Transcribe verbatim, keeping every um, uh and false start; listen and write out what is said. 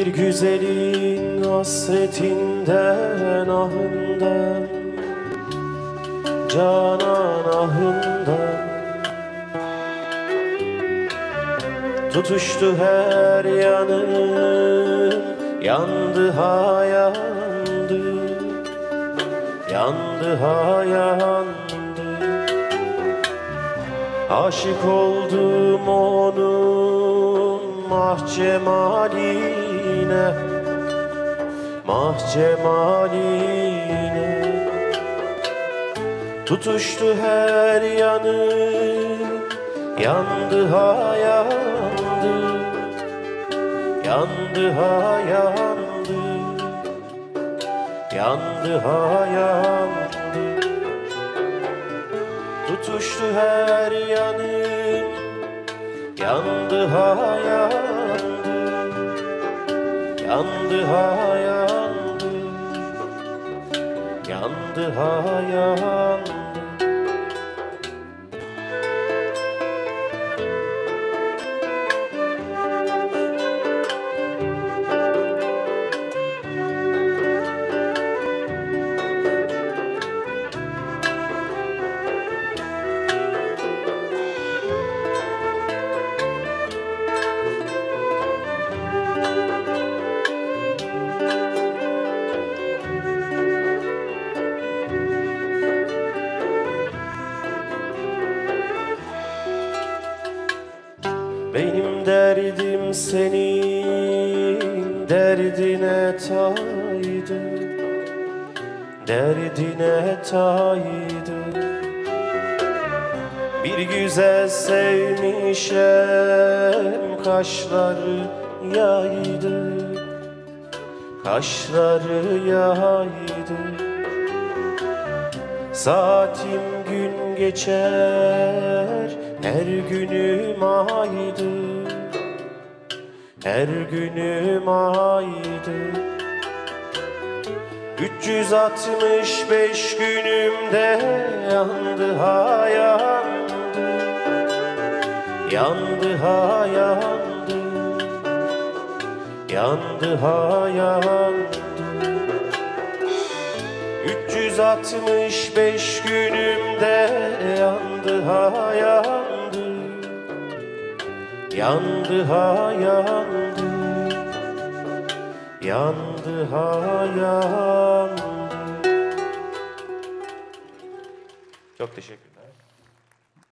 Bir güzelin hasretinden ahından, canan ahından. Tutuştu her yanım, yandı ha yandı, yandı ha yandı. Aşık oldum onun mahcemaline, mahcemaline. Tutuştu her yanı, yandı ha yandı, yandı ha yandı, yandı ha yandı. Tutuştu her yanı, yandı ha yandı, yandı ha yandı, yandı ha yandı. Benim derdim senin derdine taydı, derdine taydı. Bir güzel sevmişem, kaşları yaydı, kaşları yaydı. Saatim gün geçer, her günüm aydı, her günüm aydı. Üç yüz altmış beş günümde yandı ha yandı, yandı ha yandı, yandı ha yandı. Üç yüz altmış beş günümde yandı ha yandı, yandı ha yandı, yandı ha yandı. Çok teşekkür ederim.